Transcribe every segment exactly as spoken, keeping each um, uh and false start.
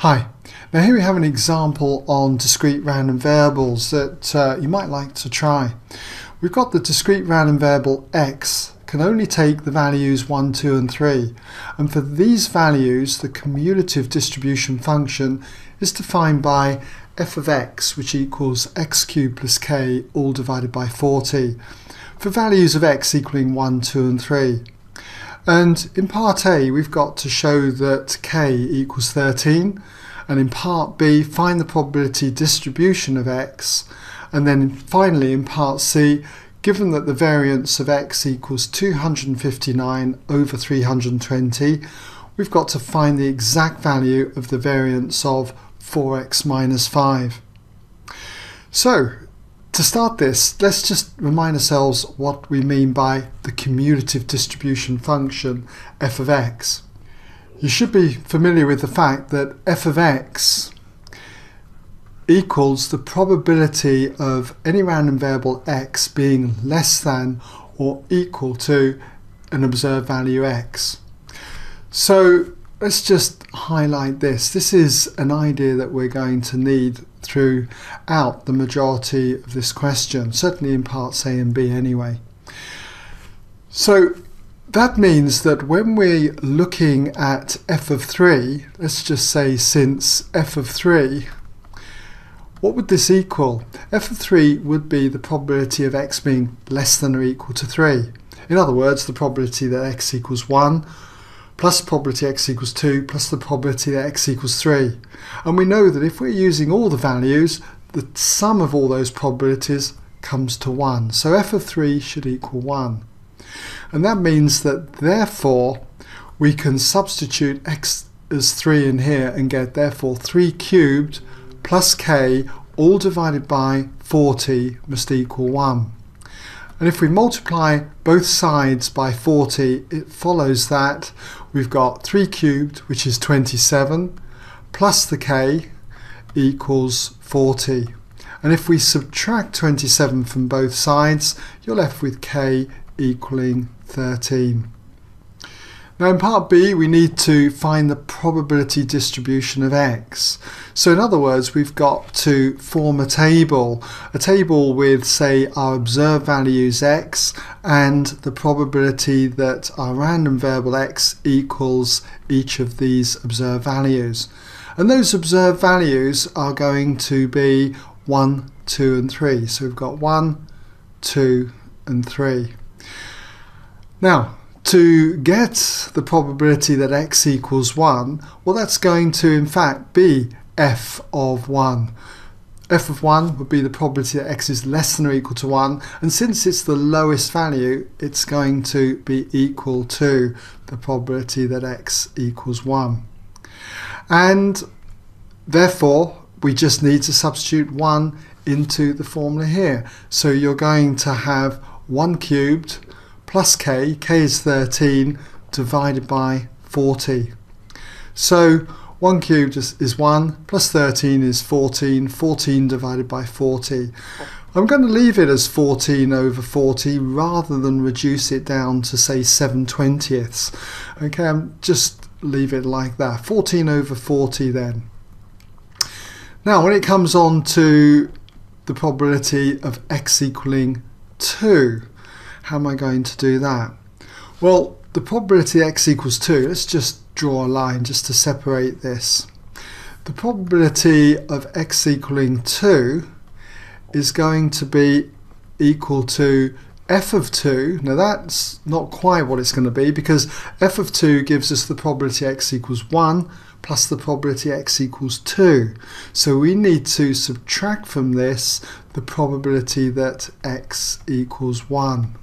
Hi, now here we have an example on discrete random variables that uh, you might like to try. We've got the discrete random variable x can only take the values one, two and three, and for these values the commutative distribution function is defined by f of x, which equals x cubed plus k all divided by forty, for values of x equaling one, two and three. And in part A we've got to show that k equals thirteen, and in part B find the probability distribution of x, and then finally in part C, given that the variance of x equals two hundred fifty-nine over three hundred twenty, we've got to find the exact value of the variance of four x minus five. So to start this, let's just remind ourselves what we mean by the commutative distribution function f of x. You should be familiar with the fact that f of x equals the probability of any random variable x being less than or equal to an observed value x. So let's just highlight this. This is an idea that we're going to need throughout the majority of this question, certainly in parts A and B anyway. So that means that when we're looking at f of three, let's just say since f of three, what would this equal? F of three would be the probability of x being less than or equal to three. In other words, the probability that x equals one, plus probability x equals two, plus the probability that x equals three. And we know that if we're using all the values, the sum of all those probabilities comes to one. So f of three should equal one. And that means that therefore we can substitute x as three in here and get therefore three cubed plus k all divided by forty must equal one. And if we multiply both sides by forty, it follows that we've got three cubed, which is twenty-seven, plus the k equals forty. And if we subtract twenty-seven from both sides, you're left with k equaling thirteen. Now in part B, we need to find the probability distribution of x. So in other words, we've got to form a table, a table with, say, our observed values x and the probability that our random variable x equals each of these observed values. And those observed values are going to be one, two and three. So we've got one, two and three. Now, to get the probability that x equals one, well, that's going to in fact be f of one. F of one would be the probability that x is less than or equal to one, and since it's the lowest value, it's going to be equal to the probability that x equals one. And therefore, we just need to substitute one into the formula here. So you're going to have one cubed plus k, k is thirteen, divided by forty. So one cubed is, is one, plus thirteen is fourteen, fourteen divided by forty. I'm going to leave it as fourteen over forty rather than reduce it down to, say, seven twentieths. Okay, I'm just leave it like that, fourteen over forty then. Now when it comes on to the probability of x equaling two, how am I going to do that? Well, the probability x equals two, let's just draw a line just to separate this. The probability of x equaling two is going to be equal to f of two. Now that's not quite what it's going to be, because f of two gives us the probability x equals one plus the probability x equals two. So we need to subtract from this the probability that x equals one.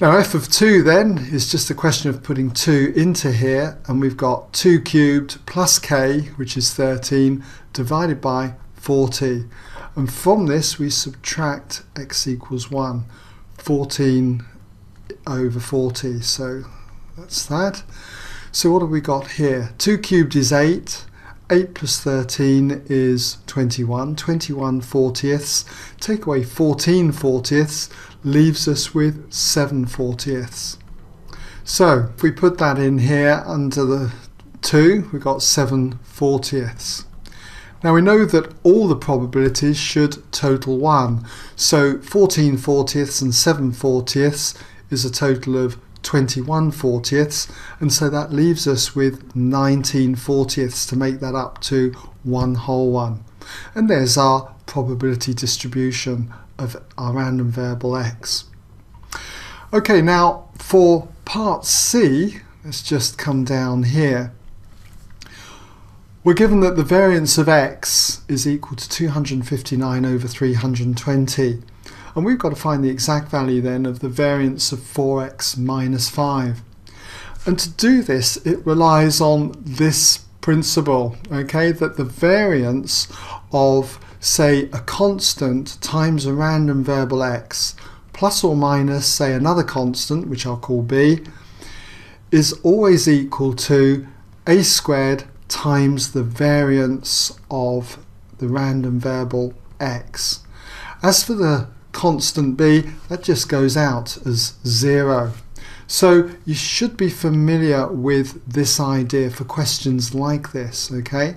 Now f of two then is just a question of putting two into here, and we've got two cubed plus k, which is thirteen, divided by forty, and from this we subtract x equals one, fourteen over forty, so that's that. So what have we got here? two cubed is eight, eight plus thirteen is twenty-one, twenty-one fortieths, take away fourteen fortieths, leaves us with seven fortieths. So if we put that in here under the two, we've got seven fortieths. Now we know that all the probabilities should total one, so fourteen fortieths and seven fortieths is a total of twenty-one fortieths, and so that leaves us with nineteen fortieths to make that up to one whole one. And there's our probability distribution of our random variable x. Okay, now for part C, let's just come down here. We're given that the variance of x is equal to two hundred fifty-nine over three hundred twenty, and we've got to find the exact value then of the variance of four x minus five. And to do this, it relies on this principle, okay, that the variance of, say, a constant times a random variable x plus or minus, say, another constant, which I'll call b, is always equal to a squared times the variance of the random variable x. As for the constant b, that just goes out as zero. So you should be familiar with this idea for questions like this, okay?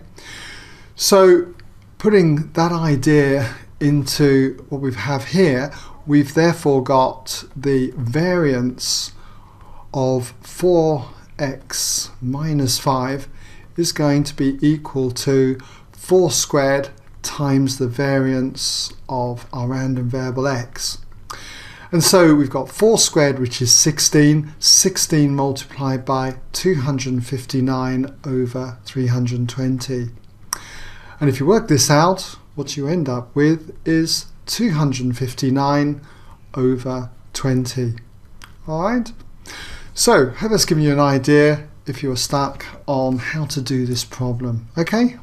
So putting that idea into what we have here, we've therefore got the variance of four x minus five is going to be equal to four squared times the variance of our random variable x. And so we've got four squared, which is sixteen, sixteen multiplied by two hundred fifty-nine over three hundred twenty. And if you work this out, what you end up with is two hundred fifty-nine over twenty. Alright? So, hope that's given you an idea if you're stuck on how to do this problem. Okay?